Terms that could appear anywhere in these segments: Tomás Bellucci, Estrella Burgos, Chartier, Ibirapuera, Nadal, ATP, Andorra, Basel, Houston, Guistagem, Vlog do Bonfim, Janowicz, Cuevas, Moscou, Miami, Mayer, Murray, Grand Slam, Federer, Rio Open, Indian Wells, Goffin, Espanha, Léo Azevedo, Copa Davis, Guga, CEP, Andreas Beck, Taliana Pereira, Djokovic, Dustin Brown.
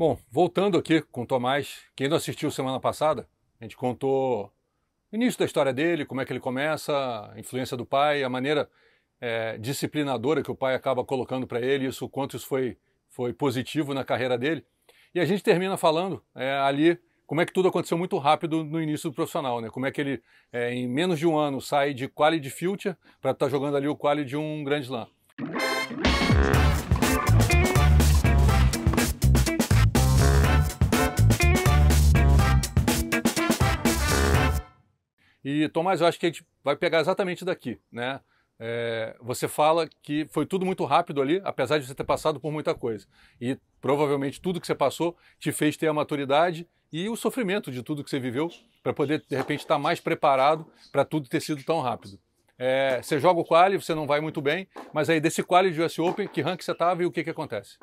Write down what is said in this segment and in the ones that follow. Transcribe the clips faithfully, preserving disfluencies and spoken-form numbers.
Bom, voltando aqui com o Tomás, quem não assistiu semana passada, a gente contou o início da história dele, como é que ele começa, a influência do pai, a maneira é, disciplinadora que o pai acaba colocando para ele, isso, quanto isso foi, foi positivo na carreira dele. E a gente termina falando é, ali como é que tudo aconteceu muito rápido no início do profissional, né? Como é que ele, é, em menos de um ano, sai de quali de future para estar tá jogando ali o quali de um Grand Slam. E, Tomás, eu acho que a gente vai pegar exatamente daqui, né? É, você fala que foi tudo muito rápido ali, apesar de você ter passado por muita coisa. E, provavelmente, tudo que você passou te fez ter a maturidade e o sofrimento de tudo que você viveu para poder, de repente, estar mais preparado para tudo ter sido tão rápido. É, você joga o quali, você não vai muito bem, mas aí desse quali de U S Open, que ranking você estava e o que, que acontece?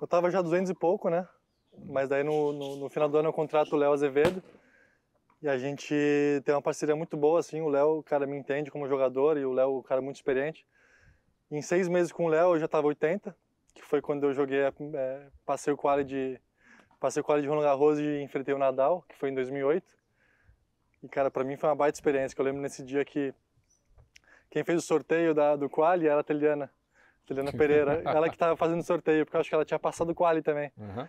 Eu estava já duzentos e pouco, né? Mas daí no, no, no final do ano eu contrato o Léo Azevedo e a gente tem uma parceria muito boa, assim. O Léo, o cara me entende como jogador e o Léo, o cara muito experiente. Em seis meses com o Léo eu já estava oitenta, que foi quando eu joguei, é, passei o quali de... Passei o quali de Roland Garros e enfrentei o Nadal, que foi em dois mil e oito. E, cara, pra mim foi uma baita experiência, que eu lembro nesse dia que quem fez o sorteio da, do quali era a Taliana, Taliana Pereira, ela que tava fazendo o sorteio, porque eu acho que ela tinha passado o quali também. Uhum.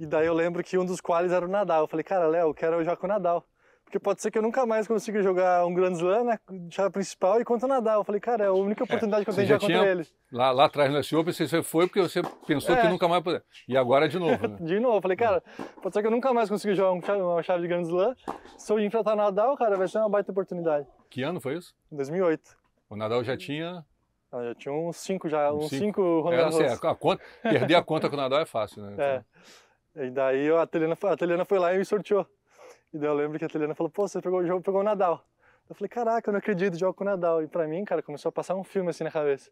E daí eu lembro que um dos qualis era o Nadal. Eu falei, cara, Léo, eu quero jogar com o Nadal, porque pode ser que eu nunca mais consiga jogar um Grand Slam, né, chave principal, e contra o Nadal. Eu falei, cara, é a única oportunidade é, que eu tenho de jogar tinha... contra ele. Lá, lá atrás no U S Open, você foi porque você pensou é. que nunca mais... E agora de novo, né? De novo, eu falei, cara, pode ser que eu nunca mais consiga jogar uma chave de Grand Slam. Se eu enfrentar o Nadal, cara, vai ser uma baita oportunidade. Que ano foi isso? dois mil e oito. O Nadal já tinha... Ah, já tinha uns cinco já, uns cinco Roland Garros. É, a conta, perder a conta com o Nadal é fácil, né? Então... É. E daí a Taliana, a Taliana foi lá e me sorteou. E daí eu lembro que a Taliana falou, pô, você pegou o jogo, pegou o Nadal. Eu falei, caraca, eu não acredito, jogo com o Nadal. E pra mim, cara, começou a passar um filme assim na cabeça.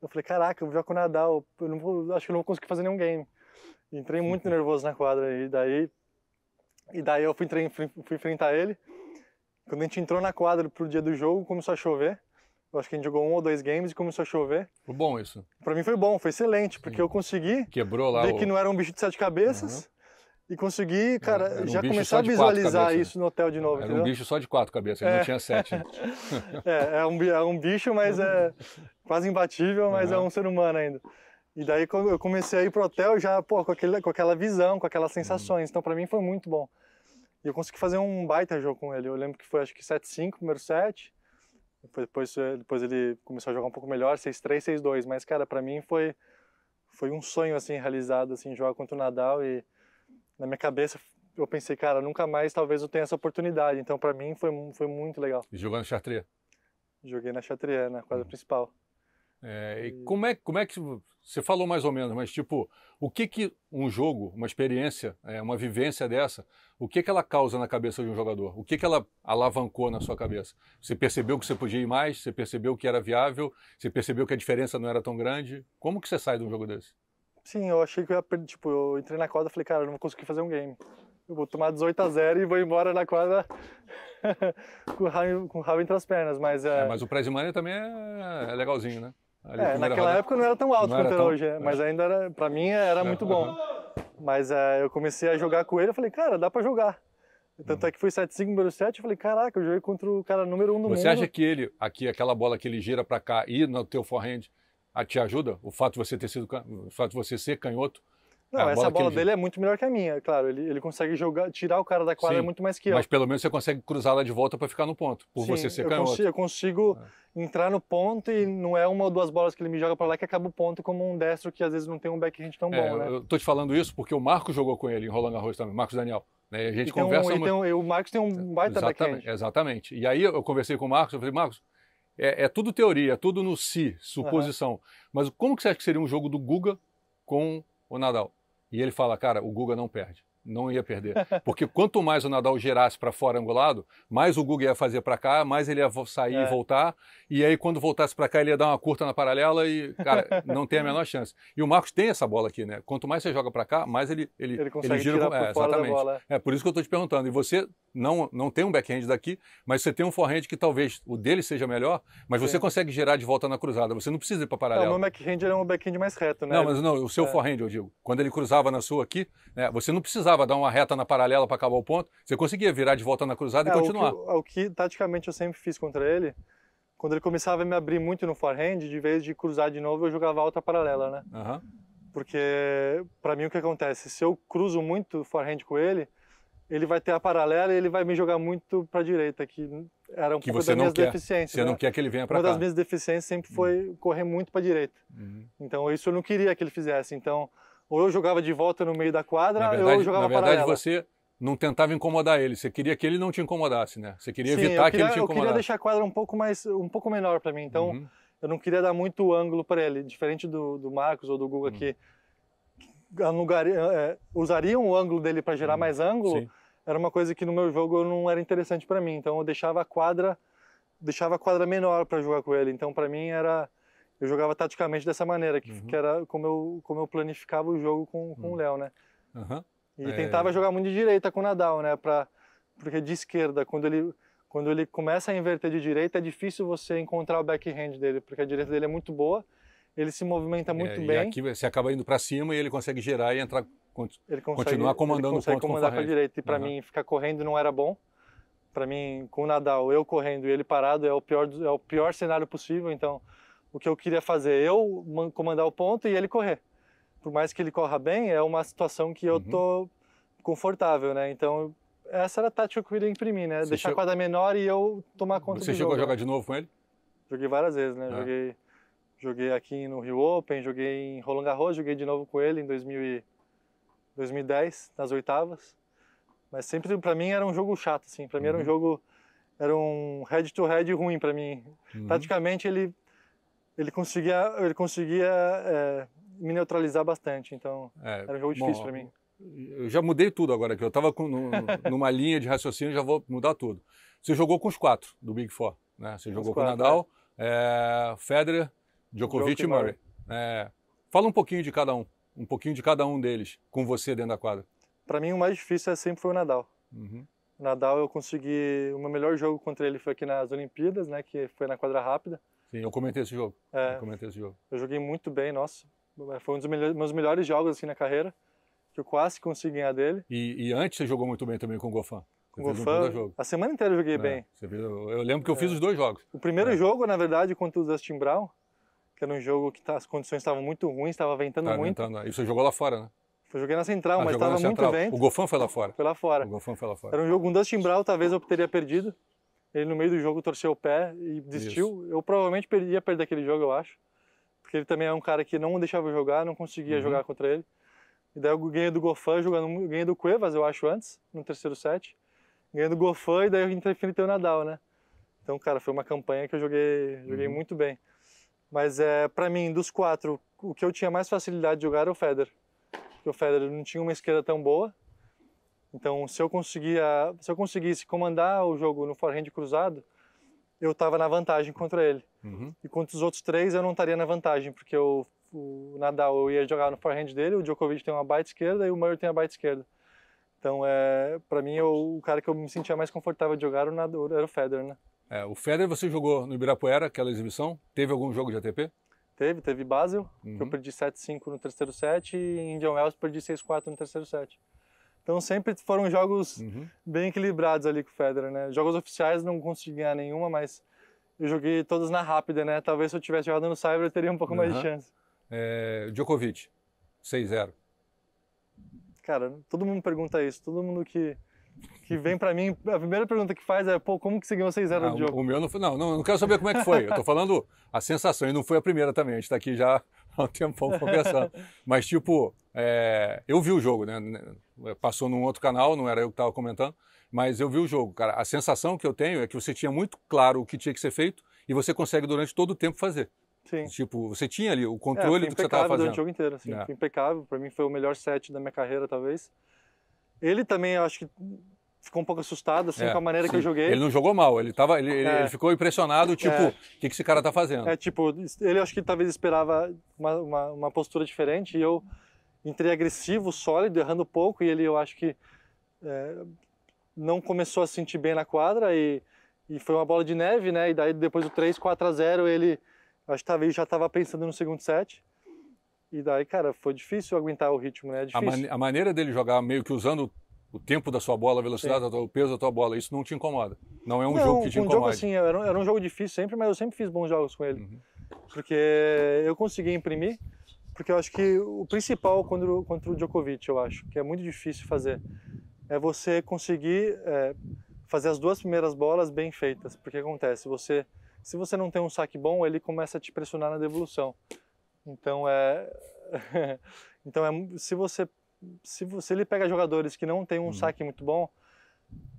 Eu falei, caraca, eu jogo com o Nadal, eu não vou, acho que eu não vou conseguir fazer nenhum game. E entrei muito nervoso na quadra, e daí... E daí eu fui, fui, fui enfrentar ele. Quando a gente entrou na quadra pro dia do jogo, começou a chover. Eu acho que a gente jogou um ou dois games e começou a chover. Foi bom isso? Pra mim foi bom, foi excelente, porque eu consegui... Quebrou lá ver o... que não era um bicho de sete cabeças. Uhum. E consegui, cara, um já começar a visualizar cabeças, isso no hotel de novo, era entendeu? Um bicho só de quatro cabeças, é. Não tinha sete. é, é um, é um bicho, mas é quase imbatível, mas uhum. é um ser humano ainda. E daí eu comecei a ir pro hotel já, pô, com, aquele, com aquela visão, com aquelas sensações. Uhum. Então pra mim foi muito bom. E eu consegui fazer um baita jogo com ele. Eu lembro que foi, acho que sete cinco, primeiro set. Depois, depois ele começou a jogar um pouco melhor, seis três, seis dois. Mas, cara, pra mim foi, foi um sonho, assim, realizado, assim, jogar contra o Nadal e... Na minha cabeça, eu pensei, cara, nunca mais talvez eu tenha essa oportunidade. Então, pra mim, foi, foi muito legal. E jogou no Chartier? Joguei na Chartier, na quadra uhum. principal. É, e e... Como, é, como é que... Você falou mais ou menos, mas tipo, o que que um jogo, uma experiência, é, uma vivência dessa, o que que ela causa na cabeça de um jogador? O que que ela alavancou na sua cabeça? Você percebeu que você podia ir mais? Você percebeu que era viável? Você percebeu que a diferença não era tão grande? Como que você sai de um jogo desse? Sim, eu achei que eu ia perder, tipo, eu entrei na quadra e falei, cara, eu não vou conseguir fazer um game. Eu vou tomar dezoito a zero e vou embora na quadra com, o rabo, com o rabo entre as pernas, mas... É... É, mas o prize money também é legalzinho, né? Ali, é, naquela roda... época não era tão alto não quanto era hoje, tão... mas ainda era, pra mim era é, muito bom. Uhum. Mas é, eu comecei a jogar com ele e falei, cara, dá pra jogar. Tanto é que foi sete cinco, número sete, eu falei, caraca, eu joguei contra o cara número um do mundo. Você acha que ele, aqui, aquela bola que ele gira pra cá e no teu forehand, a te ajuda? O fato de você ter sido, o fato de você ser canhoto? Não, é, essa bola, bola dele é muito melhor que a minha, claro. Ele, ele consegue jogar, tirar o cara da quadra Sim, muito mais que eu. Mas pelo menos você consegue cruzá-la de volta para ficar no ponto, por Sim, você ser eu canhoto. Consigo, eu consigo é. entrar no ponto e não é uma ou duas bolas que ele me joga para lá que acaba o ponto, como um destro que às vezes não tem um backhand tão é, bom, né? Eu tô te falando isso porque o Marcos jogou com ele em Roland Garros também, Marcos Daniel. Né? A gente e conversa... Um, uma... e tem um, e o Marcos tem um baita exatamente, backhand. Exatamente. E aí eu conversei com o Marcos, eu falei, Marcos, É, é tudo teoria, é tudo no si, suposição. Uhum. Mas como que você acha que seria um jogo do Guga com o Nadal? E ele fala, cara, o Guga não perde, não ia perder. Porque quanto mais o Nadal gerasse para fora angulado, mais o Guga ia fazer para cá, mais ele ia sair é. e voltar. E aí quando voltasse para cá, ele ia dar uma curta na paralela e, cara, não tem a menor chance. E o Marcos tem essa bola aqui, né? Quanto mais você joga para cá, mais ele, ele, ele, consegue ele gira. Tirar por é, fora exatamente. Da bola. É por isso que eu estou te perguntando. E você não, não tem um backhand daqui, mas você tem um forehand que talvez o dele seja melhor, mas sim, você consegue gerar de volta na cruzada, você não precisa ir para paralelo. Não, o meu backhand era um backhand mais reto, né? Não, mas não, o seu é. forehand, eu digo, quando ele cruzava na sua aqui, né, você não precisava dar uma reta na paralela para acabar o ponto, você conseguia virar de volta na cruzada é, e continuar. O que, o que taticamente eu sempre fiz contra ele, quando ele começava a me abrir muito no forehand, de vez de cruzar de novo, eu jogava alta paralela, né? Aham. Uhum. Porque, para mim, o que acontece? Se eu cruzo muito forehand com ele, ele vai ter a paralela e ele vai me jogar muito para a direita, que era um que pouco das minhas quer. deficiências. Você né? não quer que ele venha para cá. Uma das minhas deficiências sempre foi uhum. correr muito para a direita. Uhum. Então, isso eu não queria que ele fizesse. Então, ou eu jogava de volta no meio da quadra, verdade, ou eu jogava paralela. Na verdade, paralela. você não tentava incomodar ele. Você queria que ele não te incomodasse, né? Você queria Sim, evitar queria, que ele te incomodasse. Eu queria deixar a quadra um pouco, mais, um pouco menor para mim. Então... Uhum. Eu não queria dar muito ângulo para ele, diferente do, do Marcos ou do Guga, hum. que anugaria, é, usariam o ângulo dele para gerar hum. mais ângulo. Sim. Era uma coisa que no meu jogo não era interessante para mim, então eu deixava a quadra, deixava a quadra menor para jogar com ele. Então para mim era, eu jogava taticamente dessa maneira, que, uhum. que era como eu, como eu planificava o jogo com, com uhum. o Léo, né? Uhum. E é... tentava jogar muito de direita com o Nadal, né? Pra, porque de esquerda, quando ele... Quando ele começa a inverter de direita, é difícil você encontrar o backhand dele, porque a direita dele é muito boa, ele se movimenta muito é, bem. E aqui você acaba indo para cima e ele consegue gerar e entrar, ele consegue, continuar comandando o ponto comandar com a direita. E para uhum. mim, ficar correndo não era bom. Para mim, com o Nadal, eu correndo e ele parado é o pior, é o pior cenário possível. Então, o que eu queria fazer é eu comandar o ponto e ele correr. Por mais que ele corra bem, é uma situação que eu tô uhum. confortável, né? Então... Essa era a tática que eu queria imprimir, né? Você Deixar chegou... a quadra menor e eu tomar conta do jogo. Você chegou a jogar de novo com ele? Joguei várias vezes, né? Ah. Joguei, joguei aqui no Rio Open, joguei em Roland Garros, joguei de novo com ele em dois mil e dez, nas oitavas. Mas sempre, pra mim, era um jogo chato, assim. Pra mim uhum. era um jogo... Era um head-to-head ruim pra mim. Uhum. Taticamente, ele, ele conseguia, ele conseguia é, me neutralizar bastante. Então, é, era um jogo difícil bom, pra mim. Eu já mudei tudo agora aqui, eu estava numa linha de raciocínio, já vou mudar tudo. Você jogou com os quatro do Big Four, né? Você os jogou quatro, com o Nadal, é. É, Federer, Djokovic e Murray. É, fala um pouquinho de cada um, um pouquinho de cada um deles com você dentro da quadra. Para mim o mais difícil sempre foi o Nadal. Uhum. O Nadal eu consegui, o meu melhor jogo contra ele foi aqui nas Olimpíadas, né? Que foi na quadra rápida. Sim, eu comentei esse jogo, é, eu comentei esse jogo. Eu joguei muito bem, nossa, foi um dos meus melhores jogos assim na carreira. Que eu quase consegui ganhar dele. E, e antes você jogou muito bem também com o Goffin. Com o Goffin, a semana inteira eu joguei é, bem. Você viu, eu lembro que eu é. fiz os dois jogos. O primeiro é. jogo, na verdade, contra o Dustin Brown, que era um jogo que as condições estavam muito ruins, estava ventando tá, muito. Ventando. E você jogou lá fora, né? Eu joguei na Central, ah, mas estava muito vento. O Goffin foi lá fora? Foi lá fora. O Goffin foi lá fora. Era um jogo com o Dustin Brown, talvez eu teria perdido. Ele no meio do jogo torceu o pé e desistiu. Isso. Eu provavelmente ia perder aquele jogo, eu acho. Porque ele também é um cara que não deixava eu jogar, não conseguia uhum. jogar contra ele. E daí eu ganhei do Goffin jogando, ganhei do Cuevas, eu acho, antes, no terceiro set. Ganhei do Goffin e daí eu enfrentei o Nadal, né? Então, cara, foi uma campanha que eu joguei, joguei uhum. muito bem. Mas, é, pra mim, dos quatro, o que eu tinha mais facilidade de jogar era o Federer. Porque o Federer não tinha uma esquerda tão boa. Então, se eu, conseguia, se eu conseguisse comandar o jogo no forehand cruzado, eu tava na vantagem contra ele. Uhum. E contra os outros três, eu não estaria na vantagem, porque eu... O Nadal eu ia jogar no forehand dele, o Djokovic tem uma baita esquerda e o Mayer tem a baita esquerda. Então, é, para mim, eu, o cara que eu me sentia mais confortável de jogar era o Federer, né? É, o Federer você jogou no Ibirapuera, aquela exibição. Teve algum jogo de A T P? Teve, teve Basel, uhum. que eu perdi sete cinco no terceiro set e Indian Wells perdi seis quatro no terceiro set. Então, sempre foram jogos uhum. bem equilibrados ali com o Federer, né? Jogos oficiais não consegui ganhar nenhuma, mas eu joguei todas na rápida, né? Talvez se eu tivesse jogado no Cyber eu teria um pouco uhum. mais de chance. É, Djokovic, seis zero. Cara, todo mundo pergunta isso. Todo mundo que, que vem pra mim, a primeira pergunta que faz é, pô, como que você ganhou seis zero no jogo? O meu não foi, não, não, não quero saber como é que foi. Eu tô falando a sensação, e não foi a primeira também. A gente tá aqui já há um tempão conversando. Mas tipo, é, eu vi o jogo, né? Passou num outro canal, não era eu que tava comentando, mas eu vi o jogo, cara. A sensação que eu tenho é que você tinha muito claro o que tinha que ser feito e você consegue durante todo o tempo fazer. Sim. Tipo, você tinha ali o controle é, do que você estava fazendo. Durante o jogo inteiro, assim, é. Foi impecável. Para mim foi o melhor set da minha carreira, talvez. Ele também, eu acho que ficou um pouco assustado, assim, é, com a maneira sim. que eu joguei. Ele não jogou mal, ele, tava, ele, é. ele ficou impressionado, tipo, o é. que, que esse cara tá fazendo? É, tipo, ele acho que talvez esperava uma, uma, uma postura diferente e eu entrei agressivo, sólido, errando pouco e ele, eu acho que... É, não começou a se sentir bem na quadra e, e foi uma bola de neve, né? E daí depois do três, quatro a zero, ele acho que tava, já estava pensando no segundo set. E daí, cara, foi difícil aguentar o ritmo, né? É difícil. A, man a maneira dele jogar meio que usando o tempo da sua bola, a velocidade, o peso da tua bola, isso não te incomoda? Não é um não, jogo que te um incomoda? Jogo, assim, era, um, era um jogo difícil sempre, mas eu sempre fiz bons jogos com ele. Uhum. Porque eu consegui imprimir, porque eu acho que o principal contra o, contra o Djokovic, eu acho, que é muito difícil fazer, é você conseguir é, fazer as duas primeiras bolas bem feitas. Porque acontece, você, se você não tem um saque bom, ele começa a te pressionar na devolução. Então é, então é, se você, se você ele pega jogadores que não tem um uhum. saque muito bom,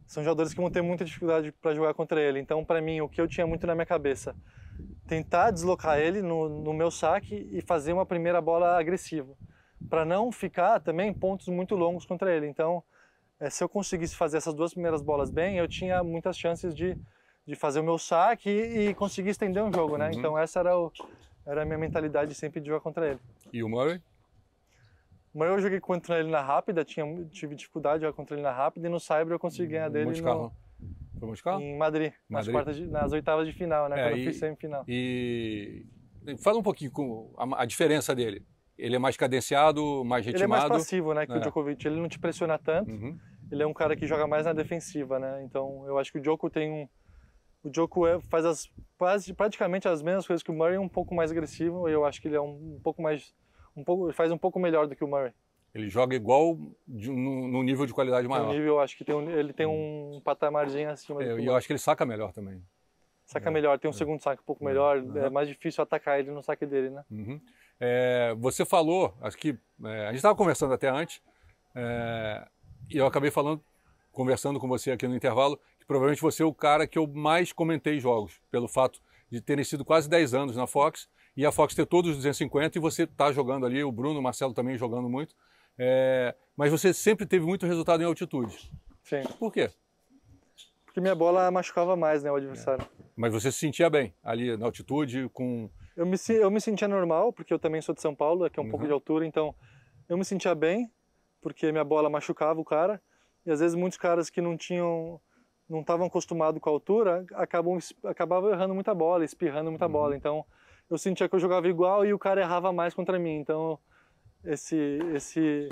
são jogadores que vão ter muita dificuldade para jogar contra ele. Então, para mim, o que eu tinha muito na minha cabeça, tentar deslocar ele no, no meu saque e fazer uma primeira bola agressiva, para não ficar também pontos muito longos contra ele. Então, é, se eu conseguisse fazer essas duas primeiras bolas bem, eu tinha muitas chances de, de fazer o meu saque e, e conseguir estender um jogo, né? Uhum. Então, essa era o Era a minha mentalidade sempre de jogar contra ele. E o Murray? O Murray eu joguei contra ele na rápida, tinha, tive dificuldade de jogar contra ele na rápida, e no Saibro eu consegui ganhar dele Monte Carlo. No, Foi Monte Carlo? Em Madrid, Madrid. Nas, quartas de, nas oitavas de final, né? É, quando e, eu fiz semifinal. E fala um pouquinho com a, a diferença dele. Ele é mais cadenciado, mais retimado? Ele é mais passivo, né, que é. o Djokovic. Ele não te pressiona tanto, uhum. ele é um cara que joga mais na defensiva, né? Então eu acho que o Djokovic tem um... O Djokovic faz as, praticamente as mesmas coisas que o Murray, um pouco mais agressivo, e eu acho que ele é um, um pouco mais, um pouco, faz um pouco melhor do que o Murray. Ele joga igual de, no, no nível de qualidade maior. No nível, eu acho que tem um, ele tem um patamarzinho acima. É, do e eu acho que ele saca melhor também. Saca é. melhor, tem um é. segundo saque um pouco melhor, uhum. é mais difícil atacar ele no saque dele, né? Uhum. É, você falou, acho que é, a gente estava conversando até antes, é, e eu acabei falando, conversando com você aqui no intervalo, provavelmente você é o cara que eu mais comentei jogos, pelo fato de terem sido quase dez anos na Fox, e a Fox ter todos os duzentos e cinquenta, e você tá jogando ali, o Bruno, o Marcelo também jogando muito, é... mas você sempre teve muito resultado em altitude. Sim. Por quê? Porque minha bola machucava mais, né, o adversário. É. Mas você se sentia bem ali na altitude, com... Eu me, eu me sentia normal, porque eu também sou de São Paulo, que é um uhum. pouco de altura, então eu me sentia bem, porque minha bola machucava o cara, e às vezes muitos caras que não tinham... não estavam acostumados com a altura, acabam, acabavam errando muita bola, espirrando muita uhum. bola. Então, eu sentia que eu jogava igual e o cara errava mais contra mim. Então, esse, esse,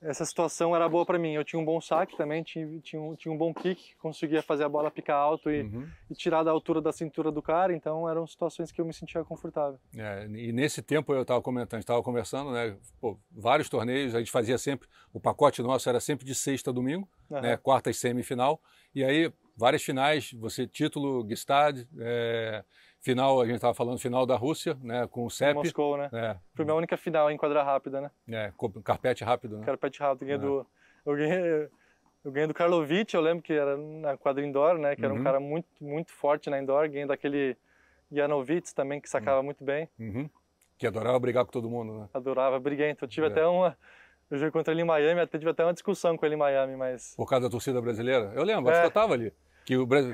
essa situação era boa para mim. Eu tinha um bom saque também, tinha, tinha, um, tinha um bom kick, conseguia fazer a bola picar alto e, uhum. e tirar da altura da cintura do cara. Então, eram situações que eu me sentia confortável. É, e nesse tempo, eu estava comentando, estava conversando, né? Pô, vários torneios, a gente fazia sempre, o pacote nosso era sempre de sexta a domingo, uhum. né? Quarta e semifinal. E aí, várias finais, você título, Guistagem, é, final, a gente estava falando final da Rússia, né, com o C E P. Moscou, né? É. Foi minha única final em quadra rápida, né? É, carpete rápido, né? Carpete rápido, ganhei é. do, eu, ganhei, eu ganhei do Karlovich, eu lembro que era na quadra indoor, né, que era uhum. um cara muito, muito forte na indoor, ganhei daquele Janowicz também, que sacava uhum. muito bem. Uhum. Que adorava brigar com todo mundo, né? Adorava, briguento, eu tive é. até uma... Eu joguei contra ele em Miami, até tive até uma discussão com ele em Miami, mas... Por causa da torcida brasileira? Eu lembro, é. acho que eu estava ali. Que o, Bras...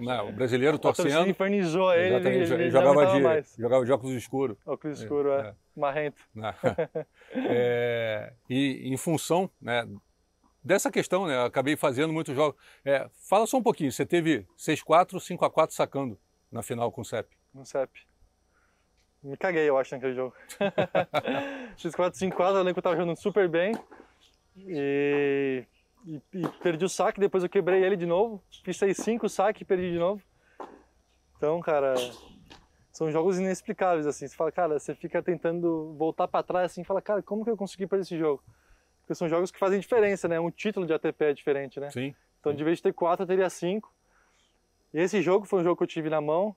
Não, o brasileiro torcendo... A torcida infernizou ele, ele, ele, ele jogava, de, jogava de óculos escuros. Óculos escuros, é. é. Marrento. É, e em função né, dessa questão, né, eu acabei fazendo muitos jogos. É, fala só um pouquinho, você teve seis a quatro, cinco a quatro sacando na final com o C E P? No C E P. Me caguei, eu acho, naquele jogo. seis a quatro, cinco a quatro, eu lembro que eu tava jogando super bem. E, e, e perdi o saque, depois eu quebrei ele de novo. Fiz seis a cinco o saque e perdi de novo. Então, cara, são jogos inexplicáveis, assim. Você fala, cara, você fica tentando voltar pra trás, assim, e fala, cara, como que eu consegui perder esse jogo? Porque são jogos que fazem diferença, né? Um título de A T P é diferente, né? Sim. Então, de vez de ter quatro, eu teria cinco. E esse jogo foi um jogo que eu tive na mão.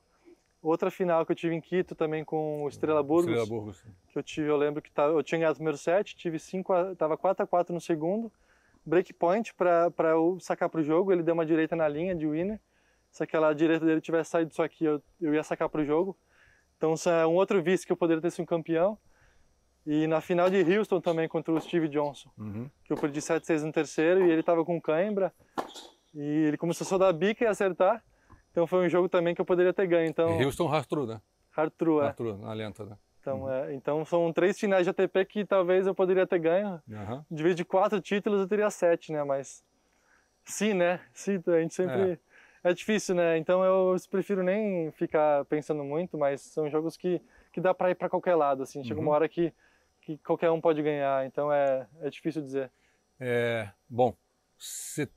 Outra final que eu tive em Quito também com o Estrella Burgos, Estrella Burgos. que eu tive, eu lembro que tava, eu tinha ganhado o primeiro set, tive cinco, tava quatro a quatro no segundo, breakpoint para eu sacar pro jogo, ele deu uma direita na linha de winner, se aquela direita dele tivesse saído disso aqui, eu, eu ia sacar pro jogo, então isso é um outro vice que eu poderia ter sido um campeão, e na final de Houston também contra o Steve Johnson, uhum. que eu perdi sete a seis no terceiro e ele tava com cãibra, e ele começou só a dar bica e acertar. Então foi um jogo também que eu poderia ter ganho. Então... Houston hard true, né? Hard true, é. Hard true, na lenta, né? Então, uhum. é, então são três finais de A T P que talvez eu poderia ter ganho. Uhum. De vez de quatro títulos eu teria sete, né? Mas Sim, né? Sim, a gente sempre... É. é difícil, né? Então eu prefiro nem ficar pensando muito, mas são jogos que, que dá para ir para qualquer lado, assim. Chega uhum. uma hora que, que qualquer um pode ganhar, então é, é difícil dizer. É, bom, você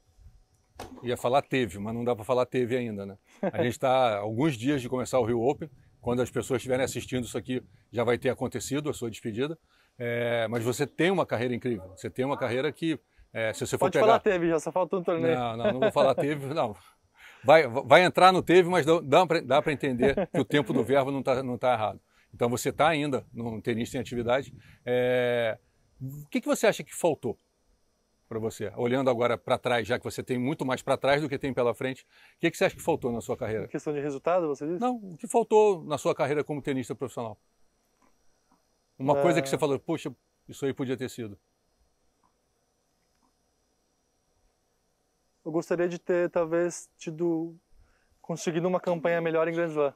ia falar teve, mas não dá para falar teve ainda, né? A gente está alguns dias de começar o Rio Open. Quando as pessoas estiverem assistindo isso aqui, já vai ter acontecido a sua despedida. É, mas você tem uma carreira incrível. Você tem uma carreira que, é, se você for Pode pegar... Pode falar teve, já só faltou um torneio. Não, não, não vou falar teve, não. Vai, vai entrar no teve, mas dá para entender que o tempo do verbo não está não tá errado. Então você está ainda num tenista em atividade. É... O que, que você acha que faltou para você? Olhando agora para trás, já que você tem muito mais para trás do que tem pela frente, o que, que você acha que faltou na sua carreira? Em questão de resultado, você disse? Não, o que faltou na sua carreira como tenista profissional? Uma é... coisa que você falou, poxa, isso aí podia ter sido. Eu gostaria de ter, talvez, tido, conseguido uma campanha melhor em Grand Slam.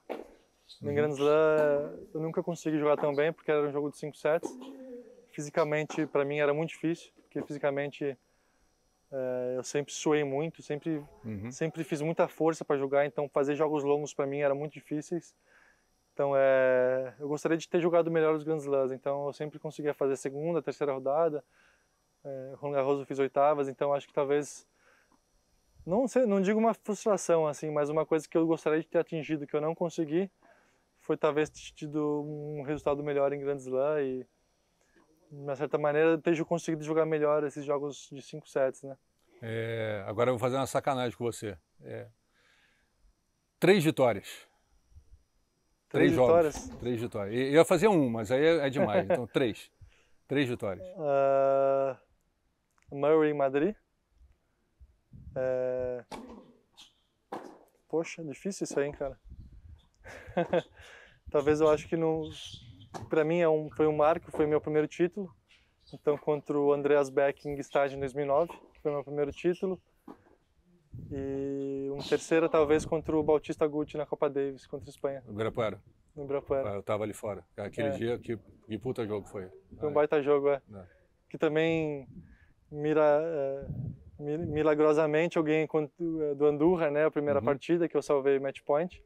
Uhum. Em Grand Slam, eu nunca consegui jogar tão bem, porque era um jogo de cinco sets. Fisicamente, para mim, era muito difícil, porque fisicamente é, eu sempre suei muito, sempre, uhum. sempre fiz muita força para jogar, então fazer jogos longos para mim era muito difíceis. Então, é, eu gostaria de ter jogado melhor os Grand Slams, então eu sempre conseguia fazer segunda, terceira rodada. É, Roland Garros eu fiz oitavas, então acho que talvez, não sei, não digo uma frustração, assim, mas uma coisa que eu gostaria de ter atingido, que eu não consegui, foi talvez ter tido um resultado melhor em Grand Slam e, de uma certa maneira, ter conseguido jogar melhor esses jogos de cinco sets, né? É, agora eu vou fazer uma sacanagem com você. É. Três vitórias. Três, três vitórias? Jogos, três vitórias. Eu ia fazer um, mas aí é demais. Então, três. Três vitórias. Uh, Murray em Madrid. É... Poxa, difícil isso aí, hein, cara? Talvez eu acho que não... Para mim é um, foi um marco, foi meu primeiro título. Então, contra o Andreas Beck em Guistagem em dois mil e nove, foi meu primeiro título. E um terceiro, talvez, contra o Bautista Guti na Copa Davis, contra a Espanha. No Ibirapuera. No Ibirapuera. Ah, eu tava ali fora. Aquele é. dia, que, que puta jogo foi. Foi um baita jogo, é. é. Que também, mira, é, milagrosamente, eu ganhei do Andorra, né, a primeira uhum. partida, que eu salvei match point.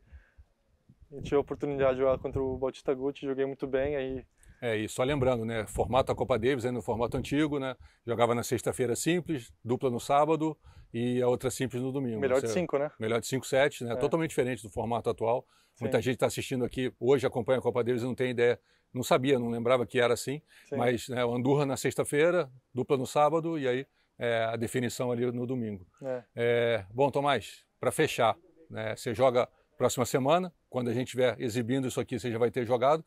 Eu tive a oportunidade de jogar contra o Bautista Guti, joguei muito bem, aí... É, e só lembrando, né, formato da Copa Davis ainda no formato antigo, né, jogava na sexta-feira simples, dupla no sábado e a outra simples no domingo. Melhor de cinco, né? Melhor de cinco sets, né, é. totalmente diferente do formato atual. Sim. Muita gente está assistindo aqui, hoje acompanha a Copa Davis e não tem ideia, não sabia, não lembrava que era assim, Sim. mas né, Andorra na sexta-feira, dupla no sábado e aí é, a definição ali no domingo. É. É, bom, Tomás, para fechar, né, você joga próxima semana, quando a gente estiver exibindo isso aqui, você já vai ter jogado.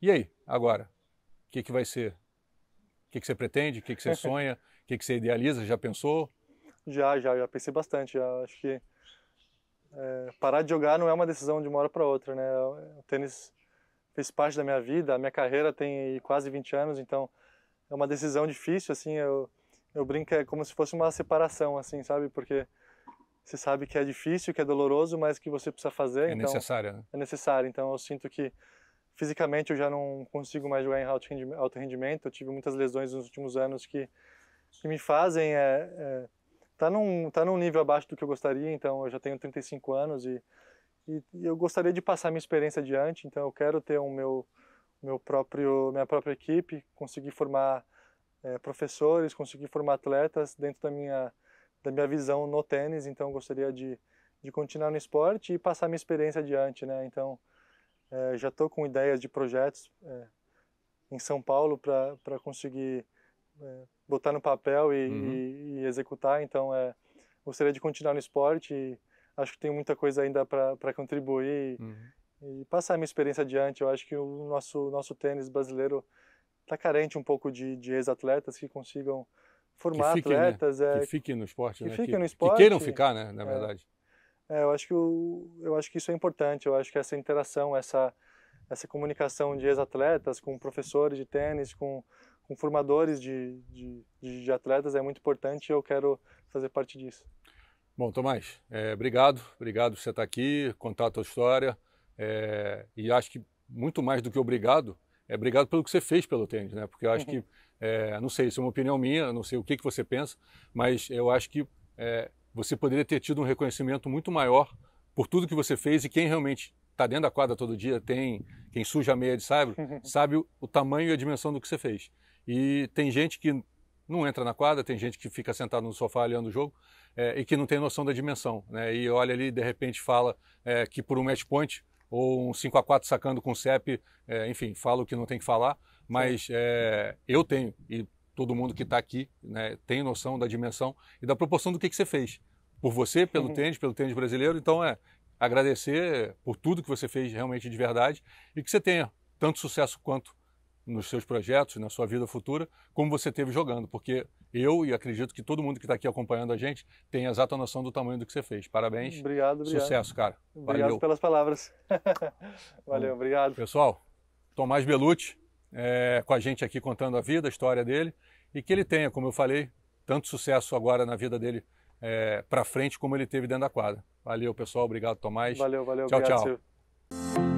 E aí, agora, o que, que vai ser? O que, que você pretende? O que, que você sonha? O que, que você idealiza? Já pensou? Já, já, já pensei bastante. Já. Acho que é, parar de jogar não é uma decisão de uma hora para outra, né? O tênis fez parte da minha vida, a minha carreira tem quase vinte anos, então é uma decisão difícil, assim, eu, eu brinco, é como se fosse uma separação, assim, sabe? Porque você sabe que é difícil, que é doloroso, mas que você precisa fazer. É então, necessário, né? É necessário, então eu sinto que fisicamente eu já não consigo mais jogar em alto rendimento, eu tive muitas lesões nos últimos anos que, que me fazem é, é, tá, num, tá num nível abaixo do que eu gostaria, então eu já tenho trinta e cinco anos e, e, e eu gostaria de passar minha experiência adiante, então eu quero ter o meu, meu próprio, minha própria equipe, conseguir formar é, professores, conseguir formar atletas dentro da minha, da minha visão no tênis, então eu gostaria de, de continuar no esporte e passar minha experiência adiante, né, então... É, já estou com ideias de projetos é, em São Paulo para conseguir é, botar no papel e, uhum. e, e executar. Então, é, gostaria de continuar no esporte e acho que tem muita coisa ainda para contribuir uhum. e, e passar a minha experiência adiante. Eu acho que o nosso, nosso tênis brasileiro está carente um pouco de, de ex-atletas que consigam formar que fique, atletas. Né? É, que fiquem no esporte, que né? Fiquem que, no esporte. Que queiram ficar, né? Na verdade. É, É, eu acho que o, eu acho que isso é importante. Eu acho que essa interação, essa essa comunicação de ex-atletas com professores de tênis, com, com formadores de, de, de, de atletas é muito importante. E eu quero fazer parte disso. Bom, Tomás, é, obrigado, obrigado por você estar aqui, contar a tua história é, e acho que muito mais do que obrigado é obrigado pelo que você fez pelo tênis, né? Porque eu acho que é, não sei, isso é uma opinião minha, não sei o que que você pensa, mas eu acho que é, você poderia ter tido um reconhecimento muito maior por tudo que você fez, e quem realmente está dentro da quadra todo dia, tem quem suja a meia de saibro, sabe o, o tamanho e a dimensão do que você fez. E tem gente que não entra na quadra, tem gente que fica sentado no sofá olhando o jogo é, e que não tem noção da dimensão, né? E olha ali, de repente fala é, que por um match point ou um cinco a quatro sacando com o C E P, é, enfim, fala o que não tem que falar, mas é, eu tenho, e todo mundo que está aqui, né, tem noção da dimensão e da proporção do que, que você fez. Por você, pelo uhum. tênis, pelo tênis brasileiro, então é agradecer por tudo que você fez realmente de verdade, e que você tenha tanto sucesso quanto nos seus projetos, na sua vida futura, como você teve jogando, porque eu, e acredito que todo mundo que está aqui acompanhando a gente, tem a exata noção do tamanho do que você fez. Parabéns. Obrigado, obrigado. Sucesso, cara. Obrigado Valeu. pelas palavras. Valeu, então, obrigado. Pessoal, Tomás Bellucci, é, com a gente aqui contando a vida, a história dele, e que ele tenha, como eu falei, tanto sucesso agora na vida dele é, para frente, como ele teve dentro da quadra. Valeu, pessoal. Obrigado, Tomás. Valeu, valeu. Tchau, obrigado, tchau. Senhor.